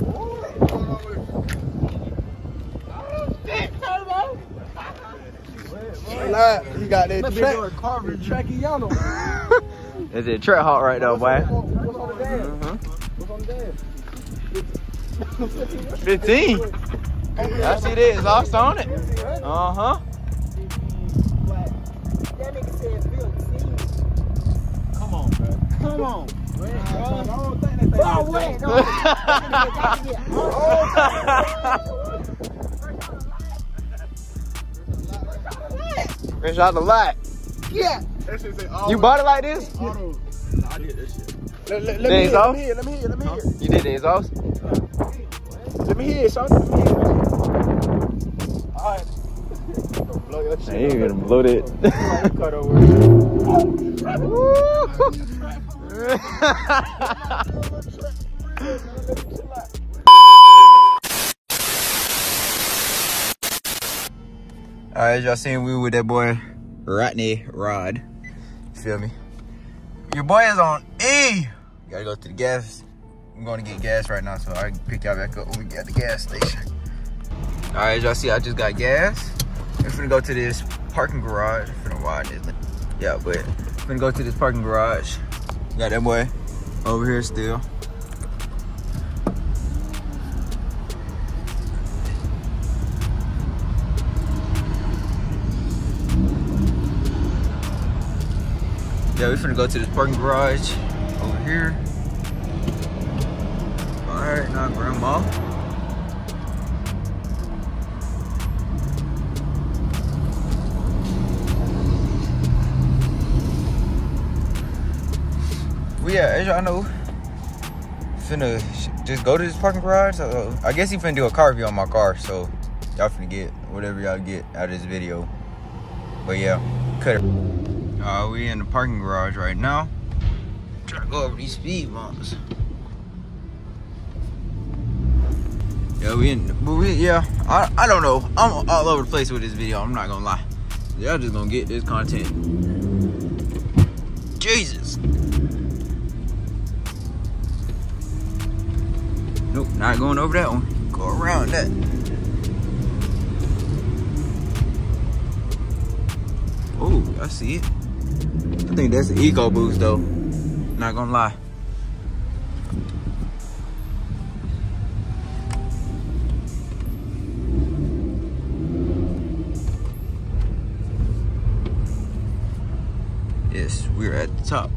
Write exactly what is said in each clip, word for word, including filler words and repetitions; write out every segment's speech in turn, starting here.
Nah, you got that Trek. Is it Trackhawk right now, boy? What's on the dad? Uh-huh. What's on the dad? fifteen. I see that exhaust on it. Uh huh. That nigga said fifteen. Come on, bro. Come on. I don't think that's oh, wait. No. Fresh out the lot. Yeah. That shit say auto. You bought it like this? Auto. Nah, I did this shit. Let, let, let, me hear, let me hear, let me hear, let me hear. Huh? You did the exhaust? Let me hear it, son. Let me hear it. Alright. Blow your shit. You ain't gonna blow that. Cut over. Woo! Alright, y'all seen we with that boy Rodney Rod. Feel me? Your boy is on E. Gotta go to the gas. I'm going to get gas right now, so I can pick y'all back up when we get at the gas station. Alright, y'all see I just got gas. I'm finna go to this parking garage. I'm finna ride this. Yeah, but I'm finna go to this parking garage. Got that boy over here still. Yeah, we finna go to this parking garage over here. Alright, now grandma. Well yeah, as y'all know, finna just go to this parking garage. So I guess he finna do a car review on my car, so y'all finna get whatever y'all get out of this video. But yeah, cut it. Uh, we in the parking garage right now. Try to go over these speed bumps. Yeah, we in, but we, yeah, I, I don't know. I'm all over the place with this video, I'm not gonna lie. Y'all just gonna get this content. Jesus. Nope, not going over that one. Go around that. Oh, I see it. I think that's an EcoBoost though. Not gonna lie. Yes, we're at the top.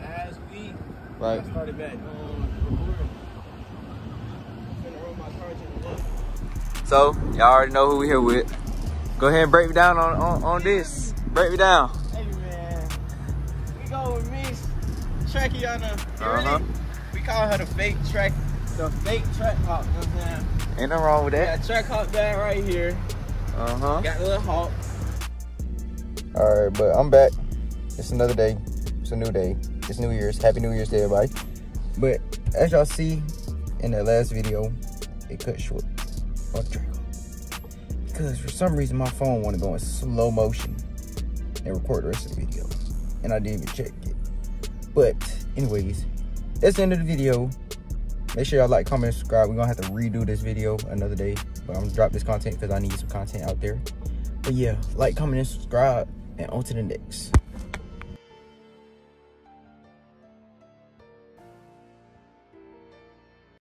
Last week, right. I started back on. So, y'all already know who we here with. Go ahead and break me down on, on, on this. Break me down. Hey man, we go with Miss Trekkiana. Uh-huh. We call her the fake track, the fake Trackhawk. You know what I'm saying? Ain't nothing wrong with that. We got Trackhawk down right here. Uh huh. Got a little hawk. All right, but I'm back. It's another day. It's a new day. It's New Year's. Happy New Year's to everybody. But as y'all see in that last video, it cut short on track. Because for some reason my phone wanted to go in slow motion and record the rest of the video, and I didn't even check it. But anyways, that's the end of the video. Make sure y'all like, comment, and subscribe. We're gonna have to redo this video another day, but I'm gonna drop this content because I need some content out there. But yeah, like, comment, and subscribe, and on to the next.